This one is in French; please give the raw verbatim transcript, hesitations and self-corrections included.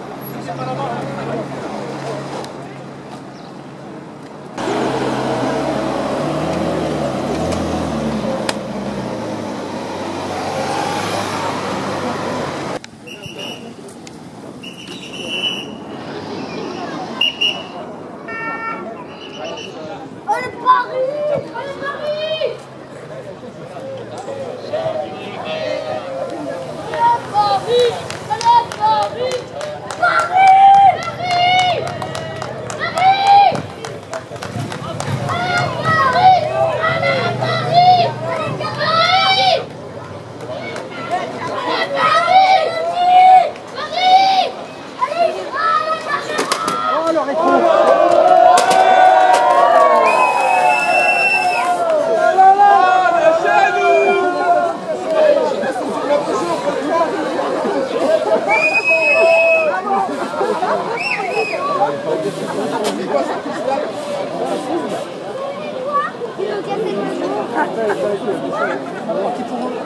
Qui pour